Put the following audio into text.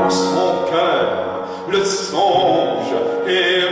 dans son cœur le songe et